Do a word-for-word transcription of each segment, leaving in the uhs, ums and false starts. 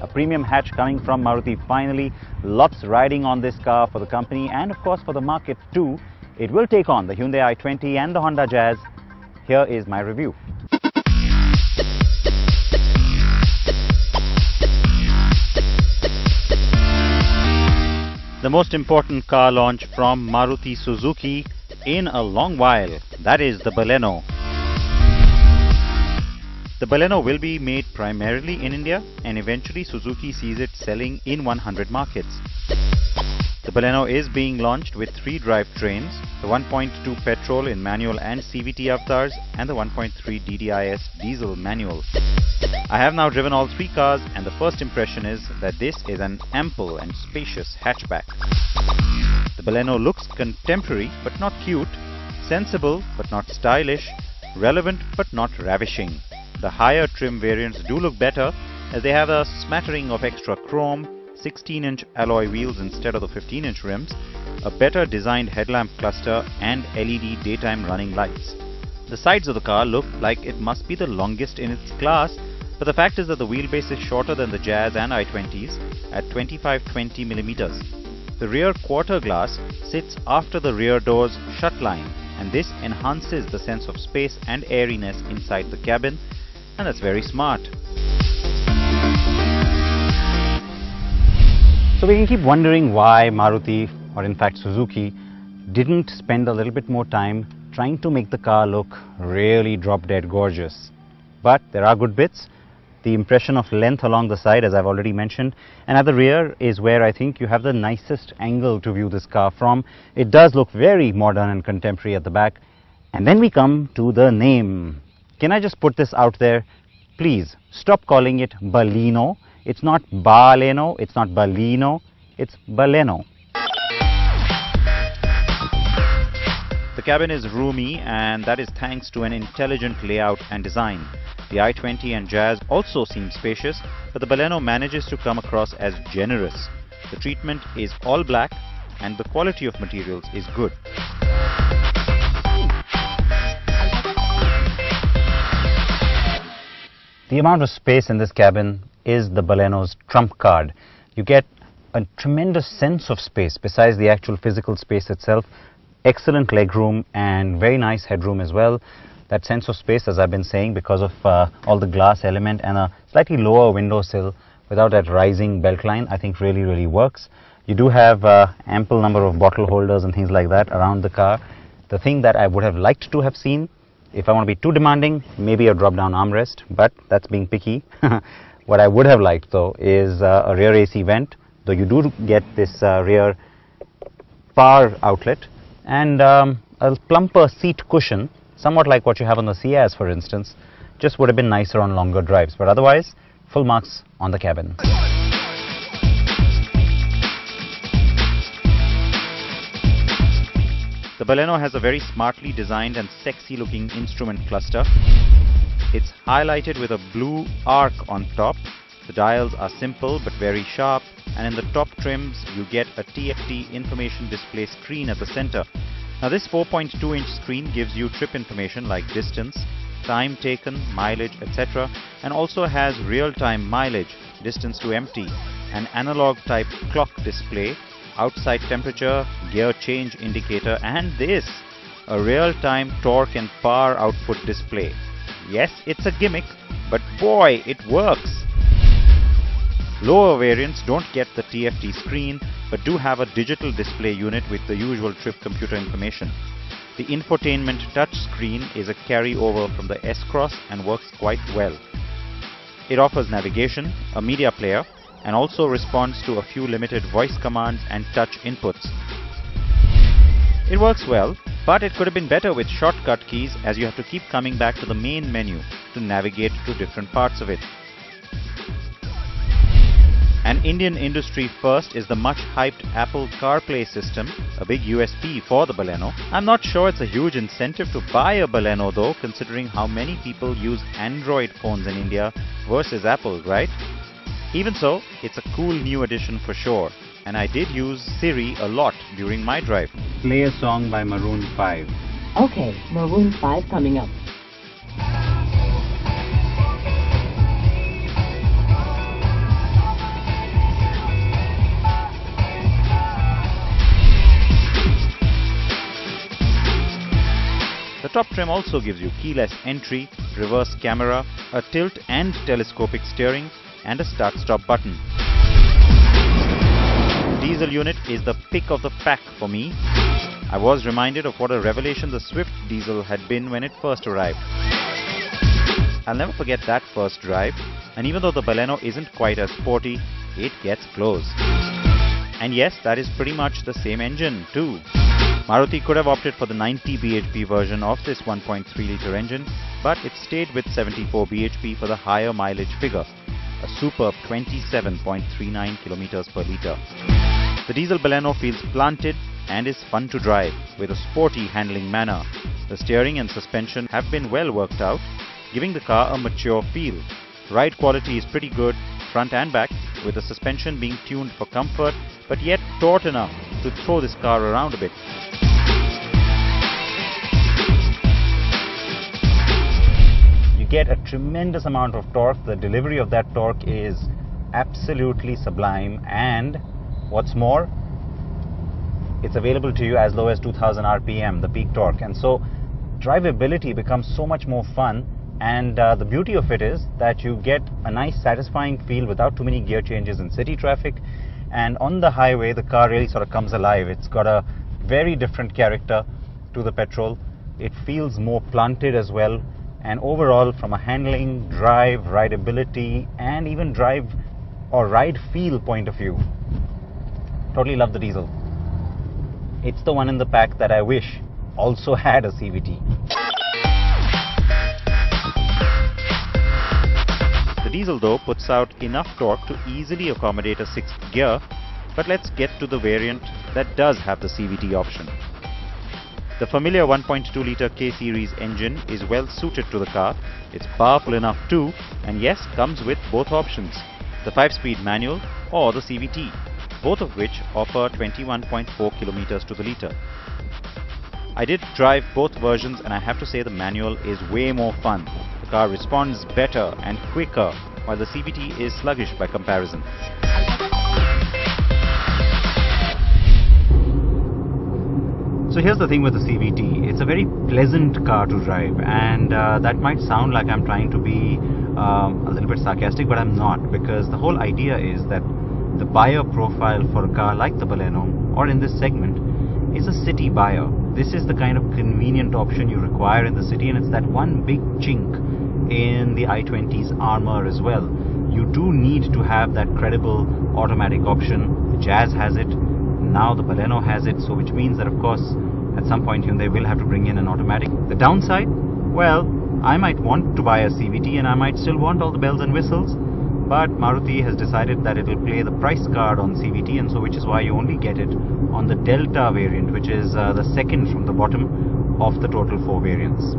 a premium hatch coming from Maruti finally. Lots riding on this car for the company and of course for the market too. It will take on the Hyundai i twenty and the Honda Jazz. Here is my review. The most important car launch from Maruti Suzuki in a long while, that is the Baleno. The Baleno will be made primarily in India and eventually Suzuki sees it selling in one hundred markets. The Baleno is being launched with three drivetrains, the one point two petrol in manual and C V T avatars and the one point three D D I S diesel manual. I have now driven all three cars and the first impression is that this is an ample and spacious hatchback. The Baleno looks contemporary but not cute, sensible but not stylish, relevant but not ravishing. The higher trim variants do look better as they have a smattering of extra chrome, sixteen inch alloy wheels instead of the fifteen inch rims, a better designed headlamp cluster and L E D daytime running lights. The sides of the car look like it must be the longest in its class, but the fact is that the wheelbase is shorter than the Jazz and i twenties at twenty-five twenty millimeters. The rear quarter glass sits after the rear door's shut line and this enhances the sense of space and airiness inside the cabin. And that's very smart. So we can keep wondering why Maruti, or in fact Suzuki, didn't spend a little bit more time trying to make the car look really drop-dead gorgeous. But there are good bits. The impression of length along the side, as I've already mentioned, and at the rear is where I think you have the nicest angle to view this car from. It does look very modern and contemporary at the back. And then we come to the name. Can I just put this out there? Please stop calling it Baleno. It's not Baleno, it's not Baleno, it's Baleno. The cabin is roomy and that is thanks to an intelligent layout and design. The i twenty and Jazz also seem spacious, but the Baleno manages to come across as generous. The treatment is all black and the quality of materials is good. The amount of space in this cabin is the Baleno's trump card. You get a tremendous sense of space besides the actual physical space itself. Excellent legroom and very nice headroom as well. That sense of space, as I've been saying, because of uh, all the glass element and a slightly lower windowsill without that rising belt line, I think really, really works. You do have uh, ample number of bottle holders and things like that around the car. The thing that I would have liked to have seen, if I want to be too demanding, maybe a drop-down armrest, but that's being picky. What I would have liked, though, is uh, a rear A C vent, though you do get this uh, rear power outlet, and um, a plumper seat cushion, somewhat like what you have on the Ciaz, for instance, just would have been nicer on longer drives, but otherwise, full marks on the cabin. The Baleno has a very smartly designed and sexy looking instrument cluster. It's highlighted with a blue arc on top. The dials are simple but very sharp, and in the top trims you get a T F T information display screen at the center. Now this four point two inch screen gives you trip information like distance, time taken, mileage, et cetera, and also has real-time mileage, distance to empty, an analog type clock display, outside temperature, gear change indicator, and this, a real-time torque and power output display. Yes, it's a gimmick, but boy, it works! Lower variants don't get the T F T screen, but do have a digital display unit with the usual trip computer information. The infotainment touchscreen is a carryover from the S-Cross and works quite well. It offers navigation, a media player, and also responds to a few limited voice commands and touch inputs. It works well, but it could have been better with shortcut keys as you have to keep coming back to the main menu to navigate to different parts of it. An Indian industry first is the much hyped Apple CarPlay system, a big U S P for the Baleno. I'm not sure it's a huge incentive to buy a Baleno though, considering how many people use Android phones in India versus Apple, right? Even so, it's a cool new addition for sure, and I did use Siri a lot during my drive. Play a song by Maroon five. Okay, Maroon five coming up. top trim also gives you keyless entry, reverse camera, a tilt and telescopic steering, and a start-stop button. Diesel unit is the pick of the pack for me. I was reminded of what a revelation the Swift diesel had been when it first arrived. I'll never forget that first drive, and even though the Baleno isn't quite as sporty, it gets close. And yes, that is pretty much the same engine too. Maruti could have opted for the ninety B H P version of this one point three litre engine, but it stayed with seventy-four B H P for the higher mileage figure, a superb twenty-seven point three nine kilometers per litre. The diesel Baleno feels planted and is fun to drive, with a sporty handling manner. The steering and suspension have been well worked out, giving the car a mature feel. Ride quality is pretty good, front and back, with the suspension being tuned for comfort, but yet taut enough to throw this car around a bit. You get a tremendous amount of torque. The delivery of that torque is absolutely sublime, and what's more, it's available to you as low as two thousand R P M, the peak torque, and so drivability becomes so much more fun. And uh, the beauty of it is that you get a nice satisfying feel without too many gear changes in city traffic, and on the highway the car really sort of comes alive. It's got a very different character to the petrol. It feels more planted as well, and overall from a handling, drive, rideability and even drive or ride feel point of view, totally love the diesel. It's the one in the pack that I wish also had a C V T. The diesel though puts out enough torque to easily accommodate a sixth gear, but let's get to the variant that does have the C V T option. The familiar one point two litre K series engine is well suited to the car. It's powerful enough too, and yes, comes with both options, the five speed manual or the C V T, both of which offer twenty-one point four kilometers to the litre. I did drive both versions and I have to say the manual is way more fun. The car responds better and quicker, while the C V T is sluggish by comparison. So here's the thing with the C V T, it's a very pleasant car to drive, and uh, that might sound like I'm trying to be um, a little bit sarcastic, but I'm not, because the whole idea is that the buyer profile for a car like the Baleno, or in this segment, is a city buyer. This is the kind of convenient option you require in the city, and it's that one big chink in the i twenty's armor as well. You do need to have that credible automatic option. The Jazz has it, now the Baleno has it, so which means that of course at some point Hyundai will have to bring in an automatic. The downside? Well, I might want to buy a C V T and I might still want all the bells and whistles, but Maruti has decided that it will play the price card on C V T, and so which is why you only get it on the Delta variant, which is uh, the second from the bottom of the total four variants.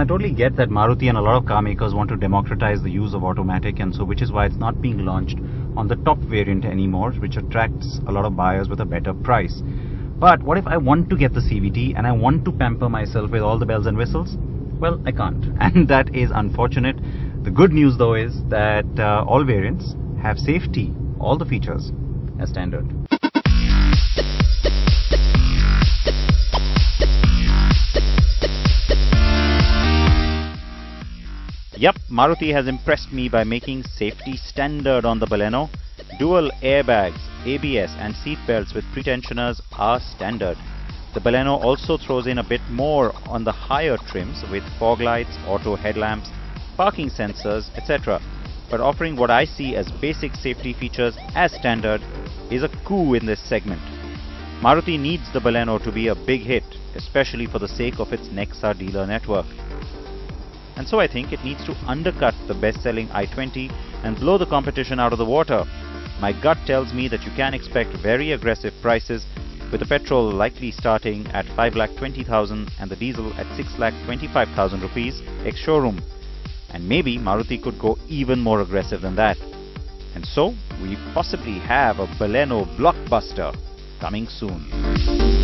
I totally get that Maruti and a lot of car makers want to democratize the use of automatic, and so which is why it's not being launched on the top variant anymore, which attracts a lot of buyers with a better price. But what if I want to get the C V T and I want to pamper myself with all the bells and whistles? Well, I can't, and that is unfortunate. The good news though is that uh, all variants have safety, all the features as standard. Yep, Maruti has impressed me by making safety standard on the Baleno. Dual airbags, A B S and seat belts with pretensioners are standard. The Baleno also throws in a bit more on the higher trims with fog lights, auto headlamps, parking sensors, et cetera. But offering what I see as basic safety features as standard is a coup in this segment. Maruti needs the Baleno to be a big hit, especially for the sake of its Nexa dealer network. And so I think it needs to undercut the best-selling i twenty and blow the competition out of the water. My gut tells me that you can expect very aggressive prices, with the petrol likely starting at five lakh twenty thousand and the diesel at six lakh twenty-five thousand rupees ex-showroom. And maybe Maruti could go even more aggressive than that. And so, we possibly have a Baleno blockbuster coming soon.